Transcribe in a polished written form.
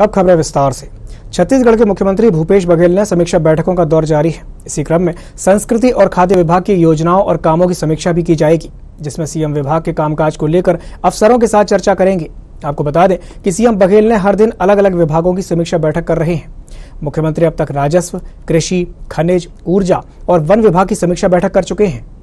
अब खबरें विस्तार से। छत्तीसगढ़ के मुख्यमंत्री भूपेश बघेल ने समीक्षा बैठकों का दौर जारी है। इसी क्रम में संस्कृति और खाद्य विभाग की योजनाओं और कामों की समीक्षा भी की जाएगी, जिसमें सीएम विभाग के कामकाज को लेकर अफसरों के साथ चर्चा करेंगे। आपको बता दें कि सीएम बघेल ने हर दिन अलग अलग विभागों की समीक्षा बैठक कर रहे हैं। मुख्यमंत्री अब तक राजस्व, कृषि, खनिज, ऊर्जा और वन विभाग की समीक्षा बैठक कर चुके हैं।